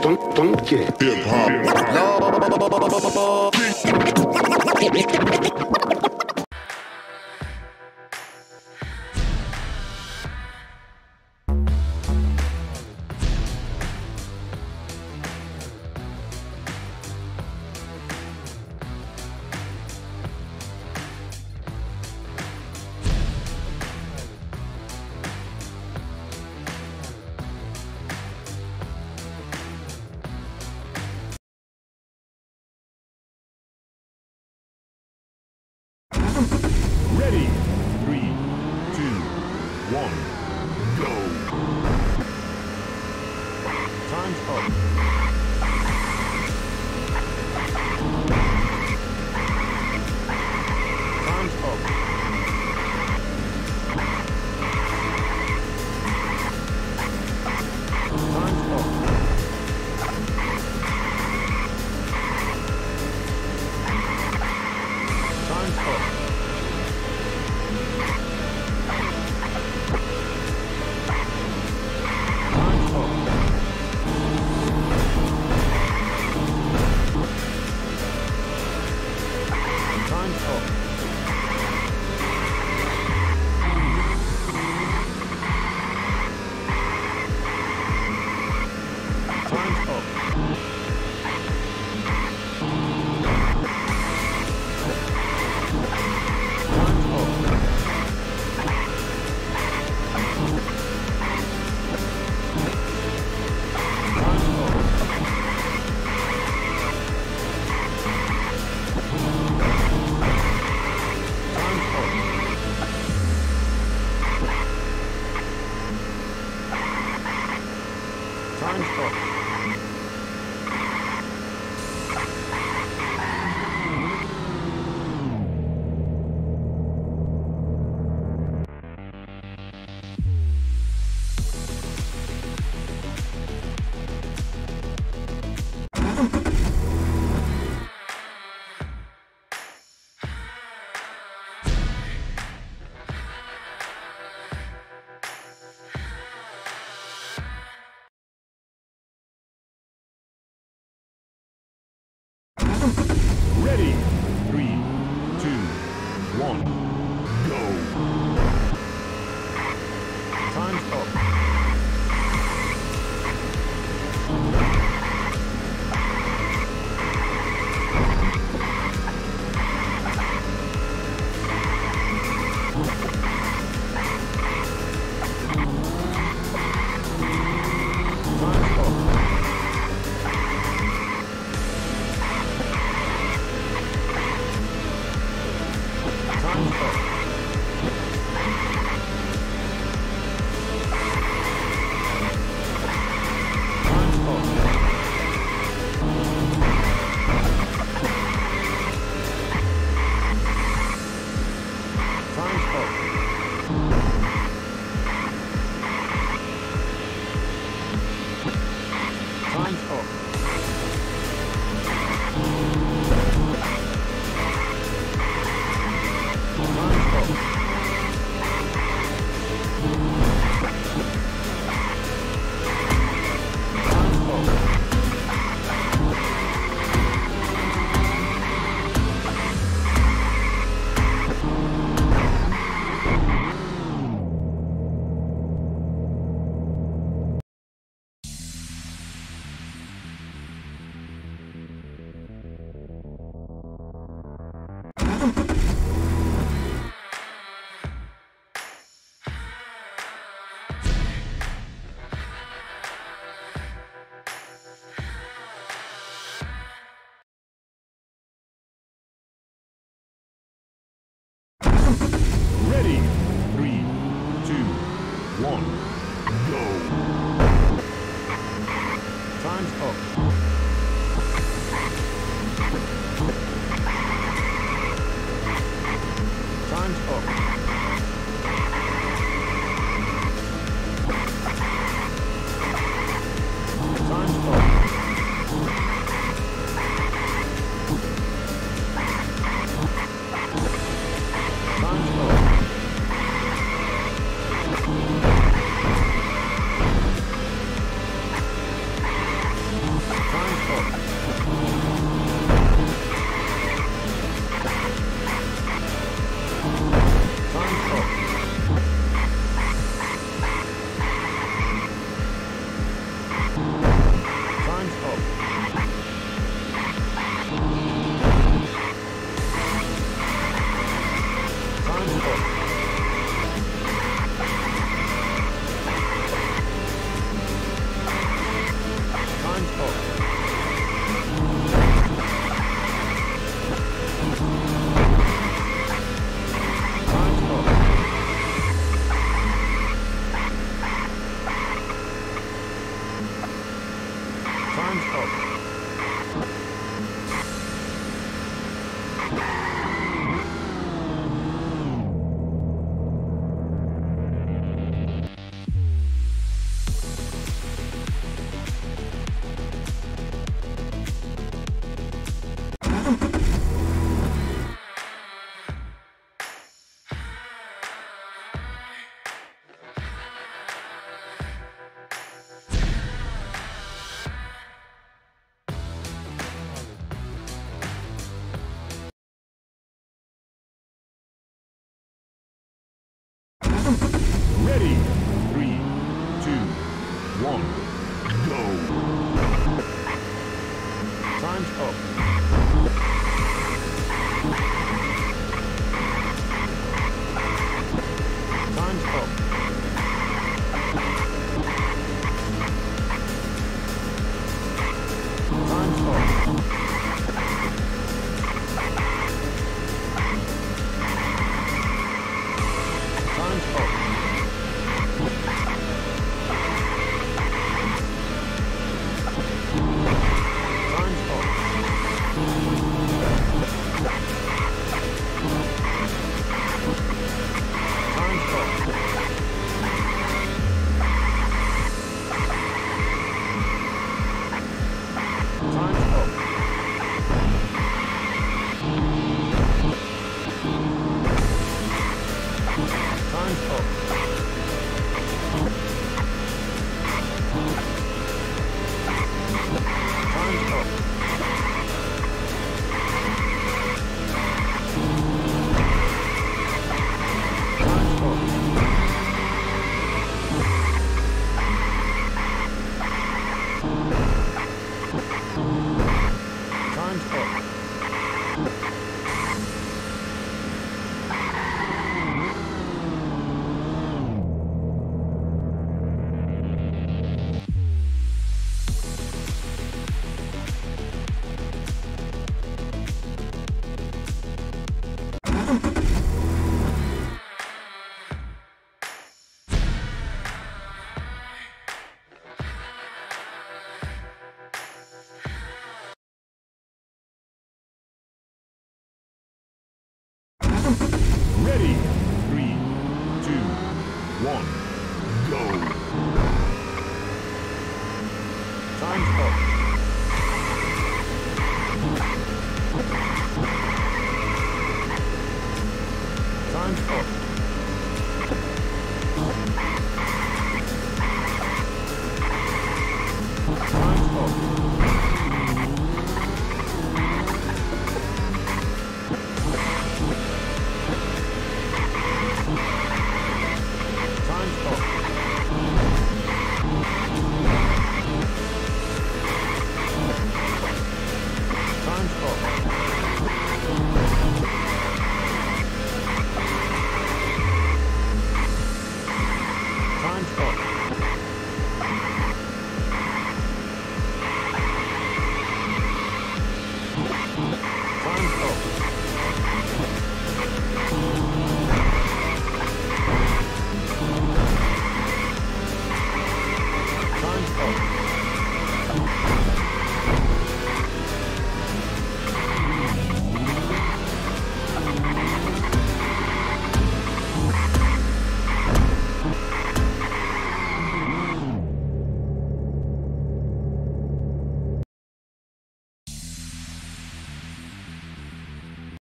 funky hip hop. Ready? 3, 2, 1, go! Time's up. Time's up. Time's up. Time's up. Ready? 3, 2, 1, go! Time's up. Ready? 3, 2, 1, go! Time's up. Time's up. Time's up. Time's up. Time's up. Ready? 3, 2, 1, go! Time's up. Time's up. Time's up. Time's up. Ready? 3, 2, 1, go! Time's up. Time's up. Time's up. Time's up.